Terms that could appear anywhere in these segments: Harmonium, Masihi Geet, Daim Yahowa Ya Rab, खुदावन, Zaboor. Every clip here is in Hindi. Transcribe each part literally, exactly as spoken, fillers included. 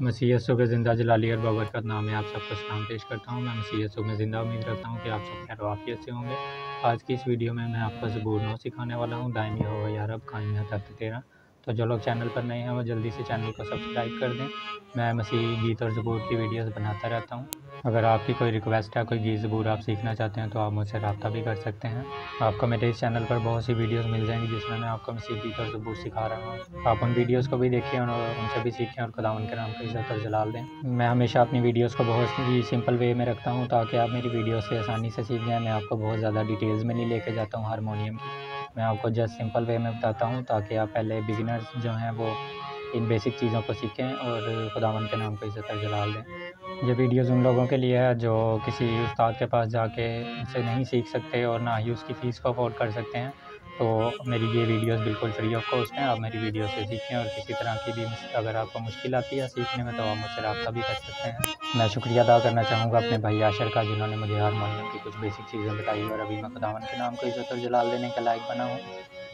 मसीहसों के ज़िंदा जलाली और बाबरकत नाम है आप सबको सलाम पेश करता हूँ। मैं मसीहसों में ज़िंदा उम्मीद रखता हूँ कि आप सब खैर वाफियत से होंगे। आज की इस वीडियो में मैं आपको ज़बूर नौ सिखाने वाला हूँ, दायमी होगा या रब कायम है तख्त तेरा। तो जो लोग चैनल पर नए हैं वो जल्दी से चैनल को सब्सक्राइब कर दें। मैं मसीही गीत और ज़बूर की वीडियोस बनाता रहता हूँ। अगर आपकी कोई रिक्वेस्ट है, कोई गीत ज़बूर आप सीखना चाहते हैं तो आप मुझसे रब्ता भी कर सकते हैं। आपको मेरे इस चैनल पर बहुत सी वीडियोस मिल जाएंगी जिसमें मैं आपको मसीही गीत और ज़बूर सिखा रहा हूँ। आप उन वीडियोज़ को भी देखिए और उनसे भी सीखें और खुदावन के नाम को इज़्ज़त और जलाल दें। मैं हमेशा अपनी वीडियोज़ को बहुत ही सिंपल वे में रखता हूँ ताकि आप मेरी वीडियो से आसानी से सीख जाएँ। मैं आपको बहुत ज़्यादा डिटेल्स में नहीं लेके जाता हूँ हारमोनियम की, मैं आपको जस्ट सिंपल वे में बताता हूँ ताकि आप पहले बिगिनर्स जो हैं वो इन बेसिक चीज़ों को सीखें और खुदावन के नाम को इज़्ज़त और जलाल दें। ये वीडियोस उन लोगों के लिए है जो किसी उस्ताद के पास जाके उनसे नहीं सीख सकते और ना ही उसकी फ़ीस को अफोर्ड कर सकते हैं। तो मेरी ये वीडियोस बिल्कुल फ्री ऑफ कॉस्ट हैं, आप मेरी वीडियो से सीखें। और किसी तरह की भी अगर आपको मुश्किल आती है सीखने में तो आप मुझसे रब्ता भी कर सकते हैं। मैं शुक्रिया अदा करना चाहूँगा अपने भाई आशर का जिन्होंने मुझे हारमोनियम की कुछ बेसिक चीज़ें बताई और अभी मैं खुदावन के नाम को इज़्ज़त और जलाल देने के लायक बना हूँ।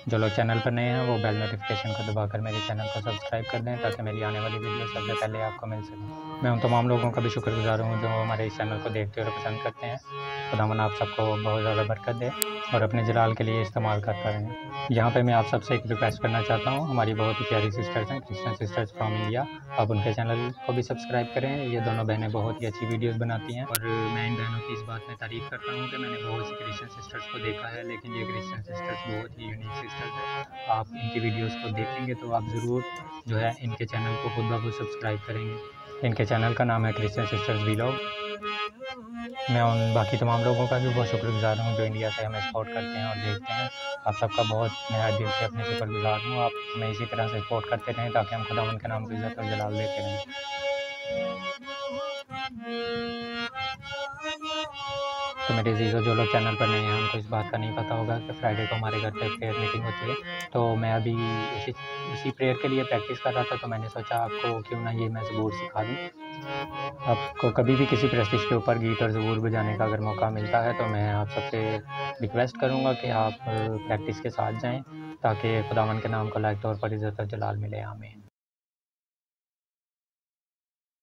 जो लोग चैनल पर नए हैं वो बेल नोटिफिकेशन को दबाकर मेरे चैनल को सब्सक्राइब कर दें ताकि मेरी आने वाली वीडियो सबसे पहले आपको मिल सके। मैं उन तमाम लोगों का भी शुक्रगुजार हूँ जो हमारे इस चैनल को देखते और पसंद करते हैं। खुदावन आप सबको बहुत ज़्यादा बरकत दे और अपने जलाल के लिए इस्तेमाल करता रहें। यहाँ पे मैं आप सबसे एक रिक्वेस्ट करना चाहता हूँ, हमारी बहुत ही प्यारी सिस्टर्स हैं क्रिश्चन सिस्टर्स फ्रॉम इंडिया, आप उनके चैनल को भी सब्सक्राइब करें। ये दोनों बहनें बहुत ही अच्छी वीडियोस बनाती हैं और मैं इन बहनों की इस बात में तारीफ़ करता हूँ कि मैंने बहुत सी क्रिश्चन सिस्टर्स को देखा है, लेकिन ये क्रिश्चन सिस्टर्स बहुत ही यूनिक सिस्टर्स हैं। आप इनकी वीडियोज़ को देखेंगे तो आप ज़रूर जो है इनके चैनल को खुद ब खुद सब्सक्राइब करेंगे। इनके चैनल का नाम है क्रिश्चियन सिस्टर्स वी व्लॉग। मैं उन बाकी तमाम लोगों का भी बहुत शुक्रगुजार हूँ जो इंडिया से हमें सपोर्ट करते हैं और देखते हैं। आप सबका बहुत नया दिल से अपने शुक्रगुजार हूँ। आप हमें इसी तरह से सपोर्ट करते रहें ताकि हम खुदा उनके नाम को इज़्ज़त और जलाल देते रहें। तो मेरे जीजो जो लोग चैनल पर नए हैं उनको इस बात का नहीं पता होगा कि फ्राइडे को हमारे घर पे प्रेयर मीटिंग होती है। तो मैं अभी उसी उसी प्रेयर के लिए प्रैक्टिस कर रहा था, तो मैंने सोचा आपको क्यों ना ये मैं ज़बूर सिखा दूँ। आपको कभी भी किसी प्रैक्टिस के ऊपर गीत और ज़बूर बजाने का अगर मौका मिलता है तो मैं आप सबसे रिक्वेस्ट करूँगा कि आप प्रैक्टिस के साथ जाएँ ताकि खुदावन के नाम को लायक तौर पर इज़्ज़त और जलाल मिले। आमीन।